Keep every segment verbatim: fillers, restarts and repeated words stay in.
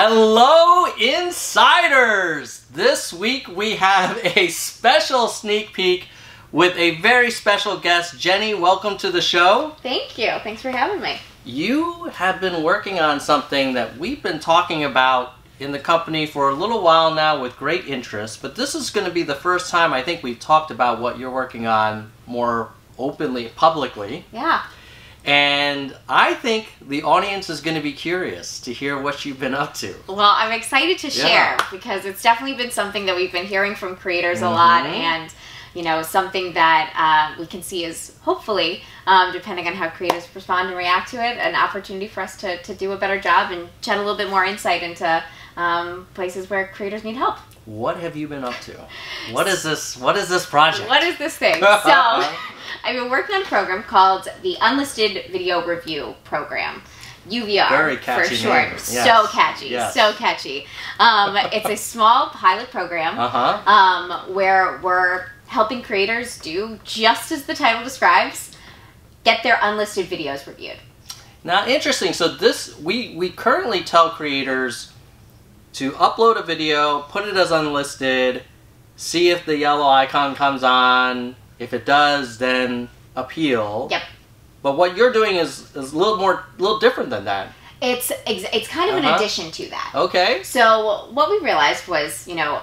Hello, Insiders! This week we have a special sneak peek with a very special guest. Jenny, welcome to the show. Thank you. Thanks for having me. You have been working on something that we've been talking about in the company for a little while now with great interest, but this is going to be the first time I think we've talked about what you're working on more openly, publicly. Yeah. And I think the audience is going to be curious to hear what you've been up to. Well, I'm excited to share yeah. because it's definitely been something that we've been hearing from creators mm-hmm. a lot, and you know, something that uh, we can see is hopefully, um, depending on how creators respond and react to it, an opportunity for us to, to do a better job and shed a little bit more insight into um, places where creators need help. What have you been up to? What is this? What is this project? What is this thing? So. I've been working on a program called the Unlisted Video Review Program, U V R Very catchy for short. Yes. So catchy, yes. so catchy. Um, it's a small pilot program uh-huh. um, where we're helping creators do, just as the title describes, get their unlisted videos reviewed. Now, interesting. So this, we, we currently tell creators to upload a video, put it as unlisted, see if the yellow icon comes on. If it does, then appeal. Yep. But what you're doing is, is a little more, a little different than that. It's it's kind of uh-huh. an addition to that. Okay. So what we realized was, you know,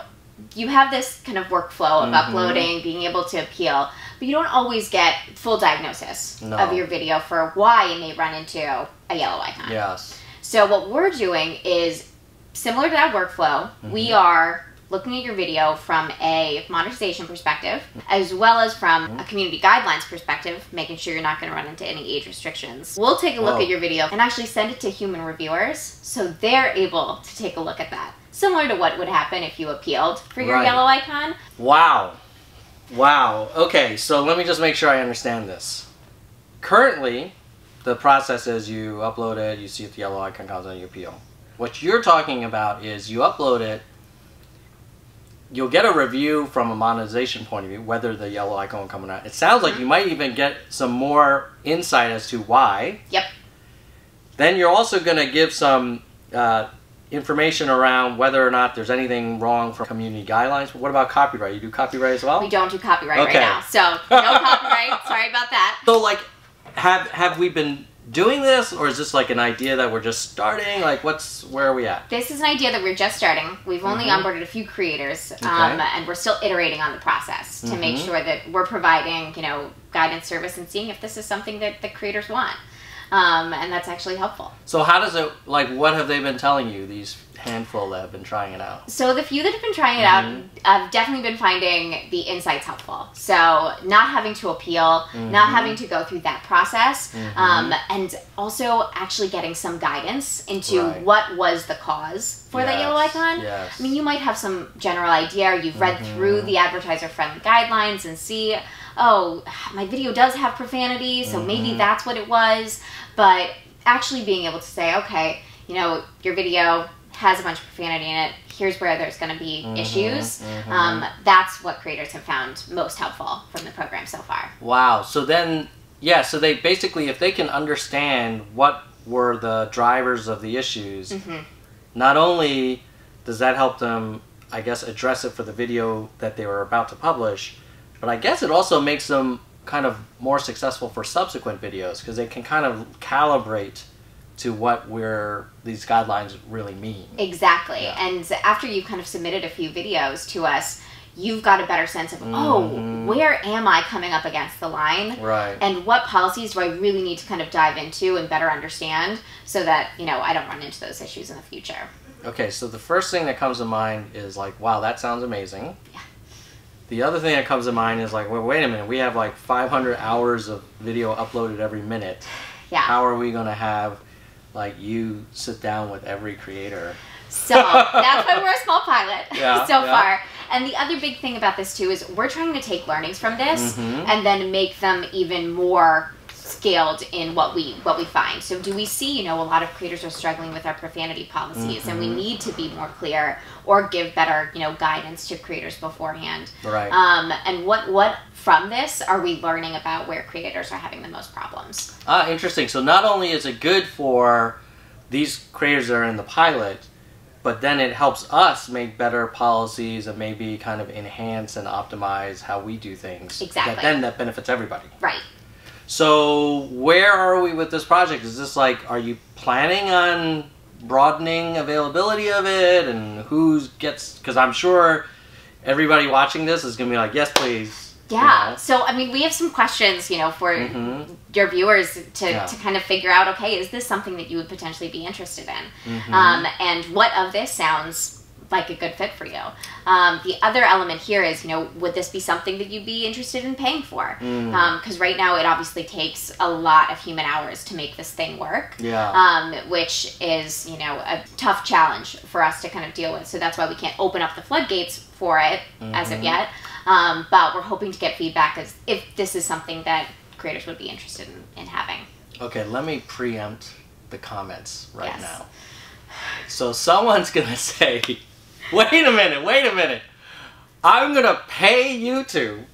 you have this kind of workflow of mm-hmm. uploading, being able to appeal, but you don't always get full diagnosis no. of your video for why you may run into a yellow icon. Yes. So what we're doing is similar to that workflow. Mm-hmm. We are looking at your video from a monetization perspective, as well as from a community guidelines perspective, making sure you're not going to run into any age restrictions. We'll take a look Whoa. at your video and actually send it to human reviewers so they're able to take a look at that. Similar to what would happen if you appealed for your right. yellow icon. Wow. Wow. Okay, so let me just make sure I understand this. Currently, the process is you upload it, you see if the yellow icon comes on, you appeal. What you're talking about is you upload it, you'll get a review from a monetization point of view, whether the yellow icon coming out. It sounds like you might even get some more insight as to why. Yep. Then you're also going to give some uh, information around whether or not there's anything wrong from community guidelines. What about copyright? You do copyright as well? We don't do copyright okay. right now. So no copyright. Sorry about that. So like, have have we been doing this, or is this like an idea that we're just starting? Like, what's, where are we at? This is an idea that we're just starting. We've only mm-hmm. onboarded a few creators, okay. um, and we're still iterating on the process to mm-hmm. make sure that we're providing, you know, guidance service and seeing if this is something that the creators want. Um, and that's actually helpful. So how does it, like, what have they been telling you, these handful that have been trying it out? So the few that have been trying it mm-hmm. out have definitely been finding the insights helpful. So not having to appeal, mm-hmm. not having to go through that process, mm-hmm. um, and also actually getting some guidance into right. what was the cause for yes. that yellow icon. Yes. I mean, you might have some general idea, or you've read mm-hmm. through the advertiser-friendly guidelines and see, oh, my video does have profanity, so mm-hmm. maybe that's what it was. But actually being able to say, okay, you know, your video has a bunch of profanity in it, here's where there's going to be mm-hmm. issues. Mm-hmm. Um, that's what creators have found most helpful from the program so far. Wow. So then, yeah, so they basically, if they can understand what were the drivers of the issues, mm-hmm. not only does that help them, I guess, address it for the video that they were about to publish, but I guess it also makes them kind of more successful for subsequent videos, because they can kind of calibrate to what we're, these guidelines really mean. Exactly. Yeah. And after you've kind of submitted a few videos to us, you've got a better sense of, mm-hmm. oh, where am I coming up against the line? Right. And what policies do I really need to kind of dive into and better understand so that, you know, I don't run into those issues in the future. Okay, so the first thing that comes to mind is like, wow, that sounds amazing. Yeah. The other thing that comes to mind is like, well, wait a minute, we have like five hundred hours of video uploaded every minute. Yeah. How are we going to have, like, you sit down with every creator? So that's why we're a small pilot yeah, so yeah. far. And the other big thing about this, too, is we're trying to take learnings from this mm-hmm. and then make them even more scaled in what we what we find. So do we see, you know, a lot of creators are struggling with our profanity policies mm-hmm. and we need to be more clear or give better, you know, guidance to creators beforehand. Right. Um, and what, what from this are we learning about where creators are having the most problems? Ah, interesting. So not only is it good for these creators that are in the pilot, but then it helps us make better policies and maybe kind of enhance and optimize how we do things. Exactly. That then that benefits everybody. Right. So where are we with this project? Is this like, are you planning on broadening availability of it and who gets, because I'm sure everybody watching this is going to be like, yes, please. Yeah. yeah. So, I mean, we have some questions, you know, for mm-hmm. your viewers to, yeah. to kind of figure out, okay, is this something that you would potentially be interested in? Mm-hmm. Um, and what of this sounds like a good fit for you? Um, the other element here is, you know, would this be something that you'd be interested in paying for? Mm. Um, 'cause right now it obviously takes a lot of human hours to make this thing work. Yeah. Um, which is, you know, a tough challenge for us to kind of deal with. So that's why we can't open up the floodgates for it mm-hmm. as of yet. Um, but we're hoping to get feedback as if this is something that creators would be interested in, in having. Okay, let me preempt the comments right yes. now. So someone's gonna say, wait a minute, wait a minute. I'm gonna pay YouTube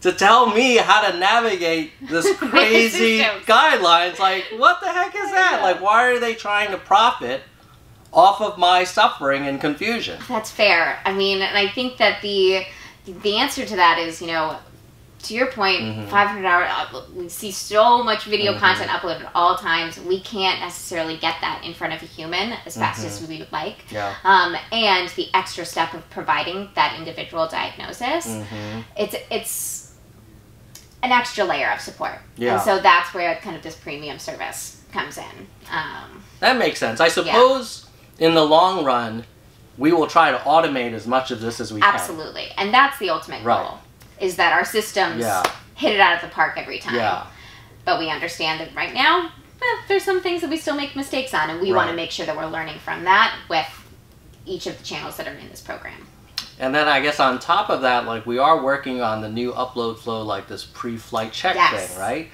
to tell me how to navigate this crazy guidelines. Like, what the heck is that? Like, why are they trying to profit off of my suffering and confusion? That's fair. I mean, and I think that the... the answer to that is, you know, to your point, mm-hmm. five hundred hours, we see so much video mm-hmm. content uploaded at all times. We can't necessarily get that in front of a human as fast mm-hmm. as we would like. Yeah. Um, and the extra step of providing that individual diagnosis, mm-hmm. it's it's an extra layer of support. Yeah. And so that's where kind of this premium service comes in. Um, that makes sense. I suppose yeah. in the long run, we will try to automate as much of this as we Absolutely. can. Absolutely. And that's the ultimate goal, right. is that our systems yeah. hit it out of the park every time. Yeah. But we understand that right now, eh, there's some things that we still make mistakes on, and we right. want to make sure that we're learning from that with each of the channels that are in this program. And then I guess on top of that, like we are working on the new upload flow, like this pre-flight check yes. thing, right?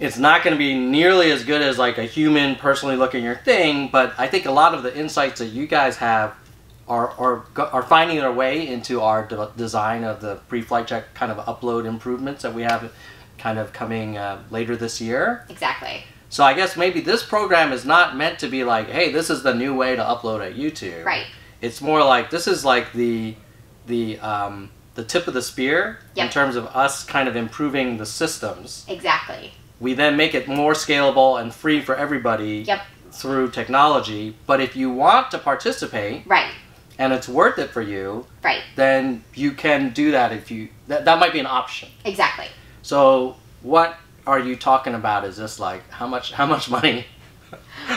It's not going to be nearly as good as like a human personally looking at your thing, but I think a lot of the insights that you guys have Are, are, are finding their way into our de design of the pre-flight check kind of upload improvements that we have kind of coming uh, later this year. Exactly. So I guess maybe this program is not meant to be like, hey, this is the new way to upload at YouTube. Right. It's more like this is like the, the, um, the tip of the spear yep. in terms of us kind of improving the systems. Exactly. We then make it more scalable and free for everybody yep. through technology. But if you want to participate... Right. and it's worth it for you, right? Then you can do that if you, that, that might be an option. Exactly. So what are you talking about? Is this like, how much, how much money,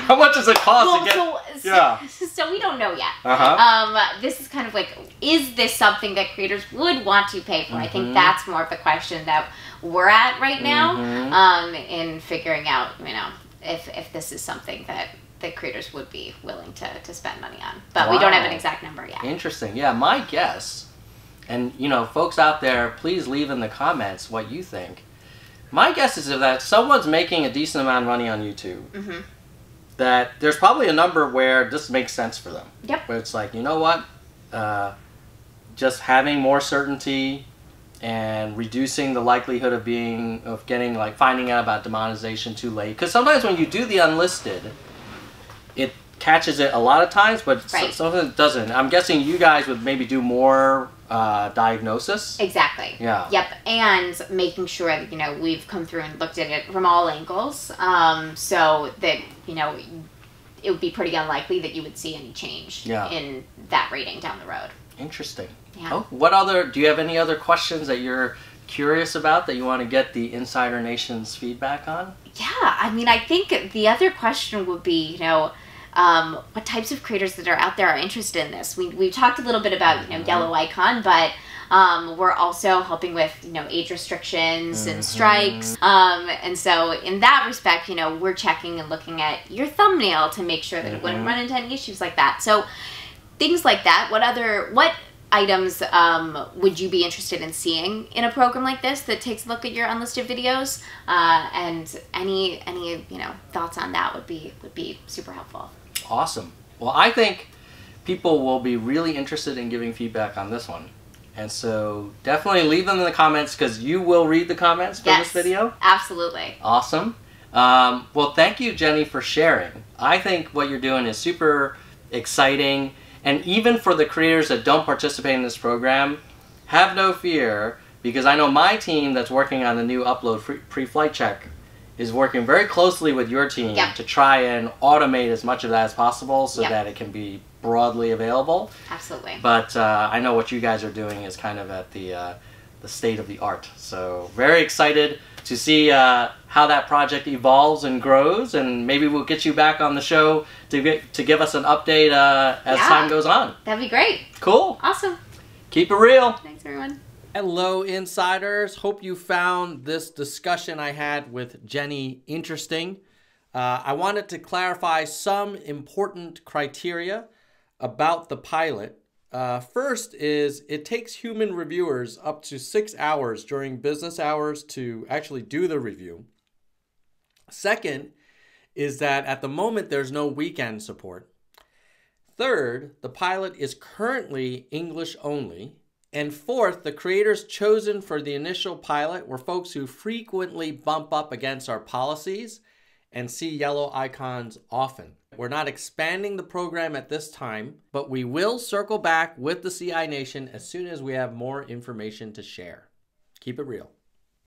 how much does it cost well, to get? So, yeah. so, so we don't know yet. Uh-huh. Um, this is kind of like, is this something that creators would want to pay for? Mm-hmm. I think that's more of the question that we're at right now mm-hmm. um, in figuring out, you know, if, if this is something that that creators would be willing to, to spend money on. But wow. we don't have an exact number yet. Interesting. Yeah, my guess, and you know, folks out there, please leave in the comments what you think. My guess is that someone's making a decent amount of money on YouTube, mm-hmm. that there's probably a number where this makes sense for them. Yep. Where it's like, you know what, uh, just having more certainty and reducing the likelihood of being, of getting, like finding out about demonetization too late. Because sometimes when you do the unlisted, it catches it a lot of times, but right. sometimes it doesn't. I'm guessing you guys would maybe do more uh, diagnosis. Exactly. Yeah. Yep. And making sure that, you know, we've come through and looked at it from all angles, um, so that, you know, it would be pretty unlikely that you would see any change yeah. in that rating down the road. Interesting. Yeah. Oh, what other, do you have any other questions that you're curious about that you want to get the Insider Nation's feedback on? Yeah. I mean, I think the other question would be, you know, Um, what types of creators that are out there are interested in this. We, we talked a little bit about, you know, mm-hmm. Yellow Icon, but um, we're also helping with, you know, age restrictions mm-hmm. and strikes. Um, and so in that respect, you know, we're checking and looking at your thumbnail to make sure that mm-hmm. it wouldn't run into any issues like that. So things like that. What other, what items um, would you be interested in seeing in a program like this that takes a look at your unlisted videos? Uh, and any, any, you know, thoughts on that would be, would be super helpful. Awesome. Well, I think people will be really interested in giving feedback on this one. And so definitely leave them in the comments, because you will read the comments for yes, this video. Absolutely. Awesome. Um, well, thank you, Jenny, for sharing. I think what you're doing is super exciting And even for the creators that don't participate in this program, have no fear, because I know my team that's working on the new upload pre-flight check is working very closely with your team yep. to try and automate as much of that as possible so yep. that it can be broadly available. Absolutely. But uh, I know what you guys are doing is kind of at the, uh, the state of the art. So very excited to see uh, how that project evolves and grows, and maybe we'll get you back on the show to, get, to give us an update uh, as yeah. time goes on. That'd be great. Cool. Awesome. Keep it real. Thanks, everyone. Hello, Insiders. Hope you found this discussion I had with Jenny interesting. Uh, I wanted to clarify some important criteria about the pilot. Uh, first is it takes human reviewers up to six hours during business hours to actually do the review. Second is that at the moment there's no weekend support. Third, the pilot is currently English only. And fourth, the creators chosen for the initial pilot were folks who frequently bump up against our policies and see yellow icons often. We're not expanding the program at this time, but we will circle back with the C I Nation as soon as we have more information to share. Keep it real.